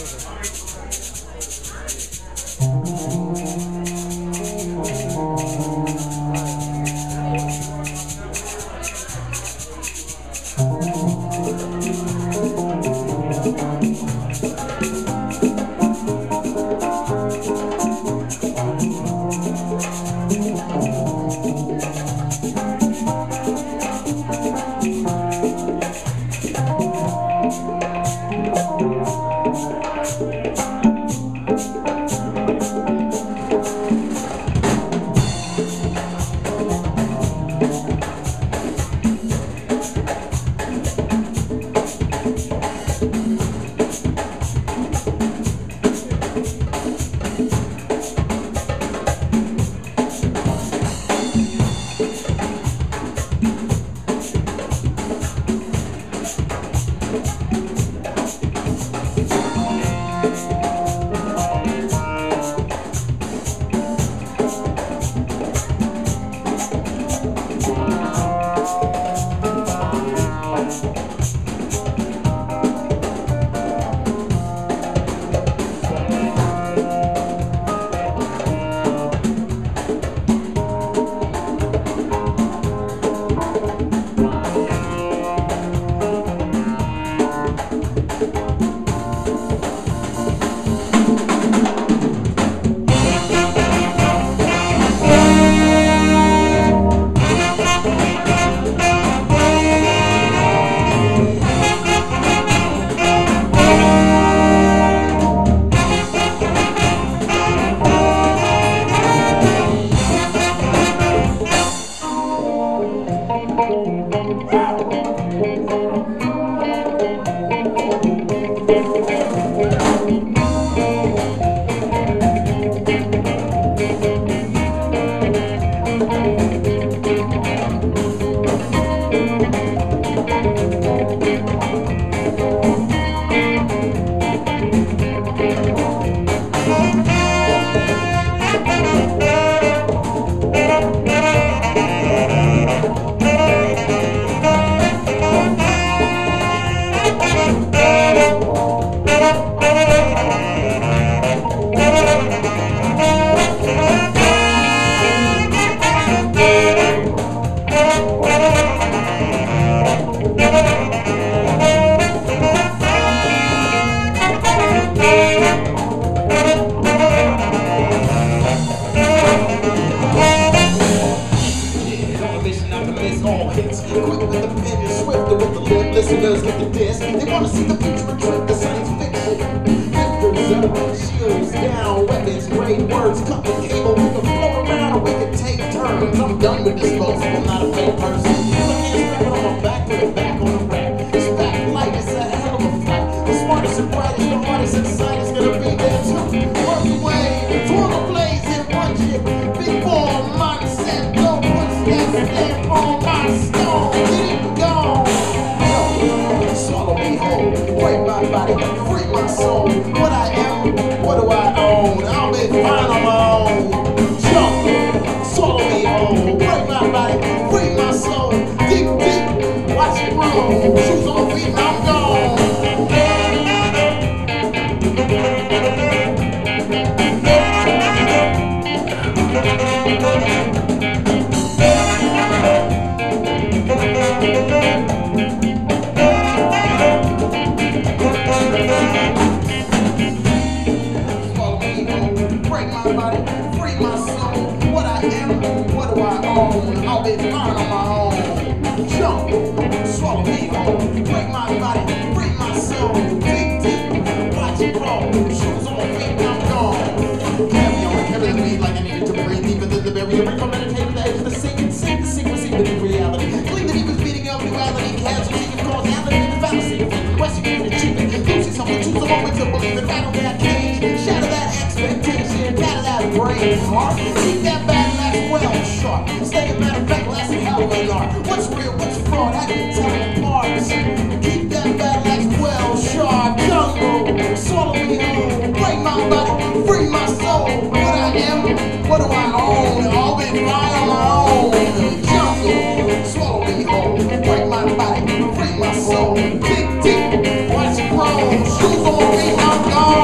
Shoes on me, I'm gone.